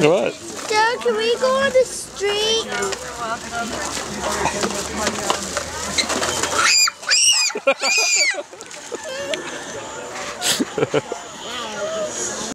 What? Dad, can we go on the street? You're welcome.